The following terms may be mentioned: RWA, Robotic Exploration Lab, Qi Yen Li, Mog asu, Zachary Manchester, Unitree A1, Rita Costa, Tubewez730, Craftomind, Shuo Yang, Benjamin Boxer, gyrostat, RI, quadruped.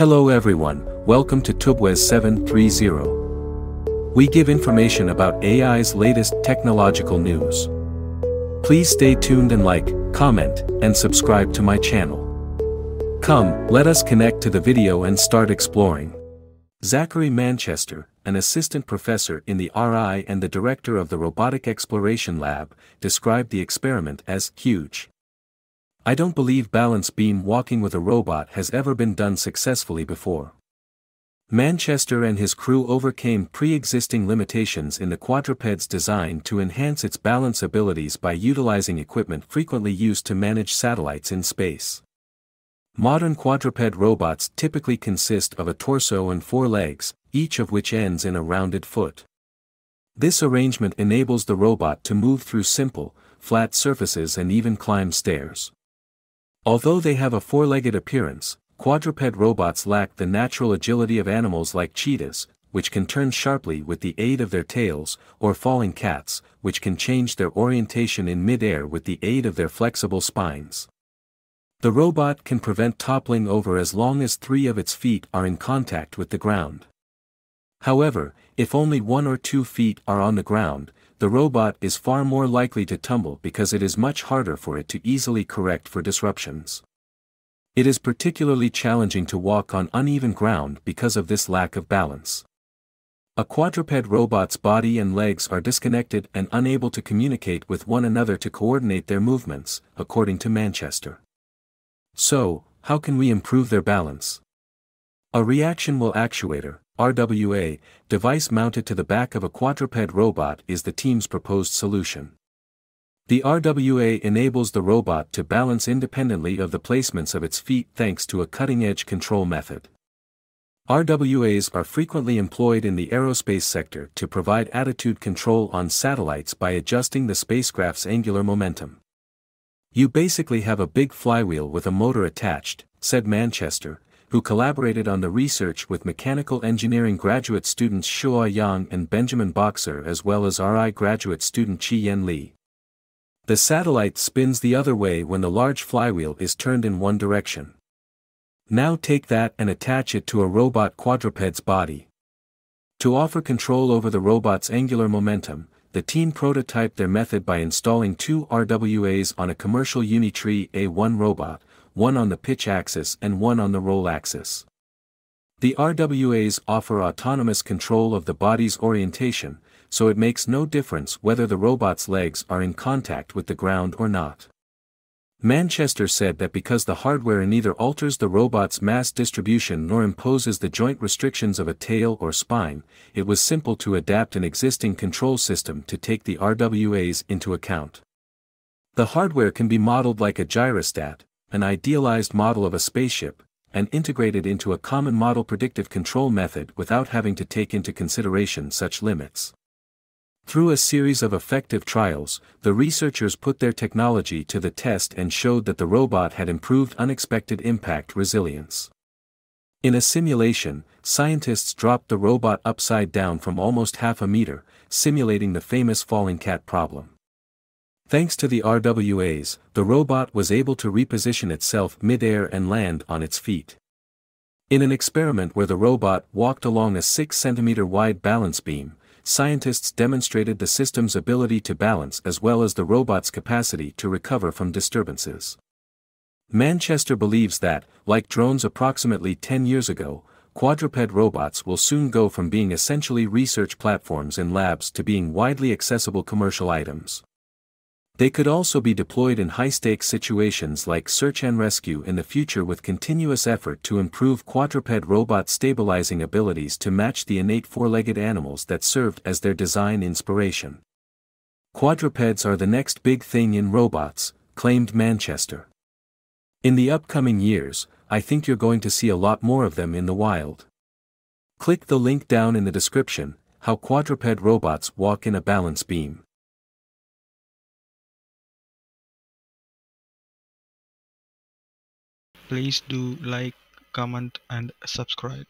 Hello everyone, welcome to TUBWES 730. We give information about AI's latest technological news. Please stay tuned and like, comment, and subscribe to my channel. Come, let us connect to the video and start exploring. Zachary Manchester, an assistant professor in the RI and the director of the Robotic Exploration Lab, described the experiment as huge. I don't believe balance beam walking with a robot has ever been done successfully before. Manchester and his crew overcame pre-existing limitations in the quadruped's design to enhance its balance abilities by utilizing equipment frequently used to manage satellites in space. Modern quadruped robots typically consist of a torso and 4 legs, each of which ends in a rounded foot. This arrangement enables the robot to move through simple, flat surfaces and even climb stairs. Although they have a 4-legged appearance, quadruped robots lack the natural agility of animals like cheetahs, which can turn sharply with the aid of their tails, or falling cats, which can change their orientation in mid-air with the aid of their flexible spines. The robot can prevent toppling over as long as 3 of its feet are in contact with the ground. However, if only 1 or 2 feet are on the ground, the robot is far more likely to tumble because it is much harder for it to easily correct for disruptions. It is particularly challenging to walk on uneven ground because of this lack of balance. A quadruped robot's body and legs are disconnected and unable to communicate with one another to coordinate their movements, according to Manchester. So, how can we improve their balance? A reactionwheel actuator, RWA, device mounted to the back of a quadruped robot is the team's proposed solution. The RWA enables the robot to balance independently of the placements of its feet thanks to a cutting-edge control method. RWAs are frequently employed in the aerospace sector to provide attitude control on satellites by adjusting the spacecraft's angular momentum. You basically have a big flywheel with a motor attached, said Manchester, who collaborated on the research with mechanical engineering graduate students Shuo Yang and Benjamin Boxer as well as RI graduate student Qi Yen Li. The satellite spins the other way when the large flywheel is turned in one direction. Now take that and attach it to a robot quadruped's body. To offer control over the robot's angular momentum, the team prototyped their method by installing 2 RWAs on a commercial Unitree A1 robot, one on the pitch axis and one on the roll axis. The RWAs offer autonomous control of the body's orientation, so it makes no difference whether the robot's legs are in contact with the ground or not. Manchester said that because the hardware neither alters the robot's mass distribution nor imposes the joint restrictions of a tail or spine, it was simple to adapt an existing control system to take the RWAs into account. The hardware can be modeled like a gyrostat, an idealized model of a spaceship, and integrated into a common model predictive control method without having to take into consideration such limits. Through a series of effective trials, the researchers put their technology to the test and showed that the robot had improved unexpected impact resilience. In a simulation, scientists dropped the robot upside down from almost half a meter, simulating the famous falling cat problem. Thanks to the RWAs, the robot was able to reposition itself mid-air and land on its feet. In an experiment where the robot walked along a 6-centimeter wide balance beam, scientists demonstrated the system's ability to balance as well as the robot's capacity to recover from disturbances. Manchester believes that, like drones approximately 10 years ago, quadruped robots will soon go from being essentially research platforms in labs to being widely accessible commercial items. They could also be deployed in high-stakes situations like search and rescue in the future with continuous effort to improve quadruped robot stabilizing abilities to match the innate 4-legged animals that served as their design inspiration. Quadrupeds are the next big thing in robots, claimed Manchester. In the upcoming years, I think you're going to see a lot more of them in the wild. Click the link down in the description, How Quadruped Robots Walk in a Balance Beam. Please do like, comment and subscribe.